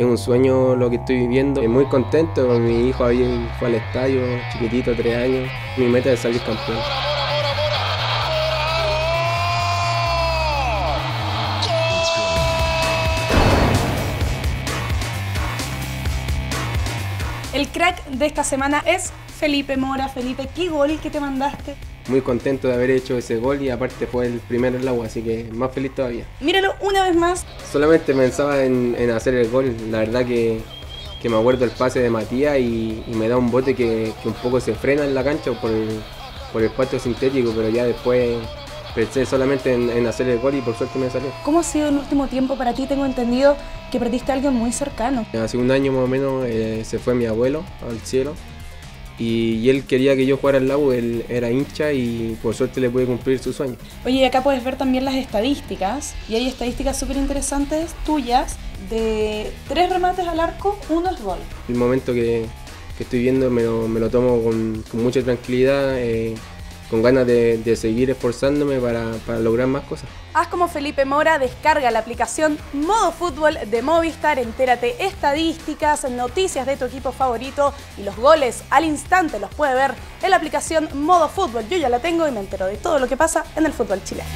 Es un sueño lo que estoy viviendo. Muy contento, mi hijo fue al estadio, chiquitito, 3 años. Mi meta es salir campeón. El crack de esta semana es Felipe Mora. Felipe, ¿qué gol que te mandaste? Muy contento de haber hecho ese gol y aparte fue el primero en Labu, así que más feliz todavía. Míralo una vez más. Solamente pensaba en hacer el gol, la verdad que me acuerdo el pase de Matías y me da un bote que un poco se frena en la cancha por el pasto sintético, pero ya después pensé solamente en hacer el gol y por suerte me salió. ¿Cómo ha sido el último tiempo para ti? Tengo entendido que perdiste a alguien muy cercano. Hace un año más o menos se fue mi abuelo al cielo. Y él quería que yo jugara al Labu, él era hincha y por suerte le pude cumplir su sueño. Oye, acá puedes ver también las estadísticas, y hay estadísticas súper interesantes tuyas, de 3 remates al arco, 1 es gol. El momento que estoy viendo me lo tomo con mucha tranquilidad, con ganas de seguir esforzándome para lograr más cosas. Haz como Felipe Mora, descarga la aplicación Modo Fútbol de Movistar, entérate estadísticas, noticias de tu equipo favorito y los goles al instante los puede ver en la aplicación Modo Fútbol. Yo ya la tengo y me entero de todo lo que pasa en el fútbol chileno.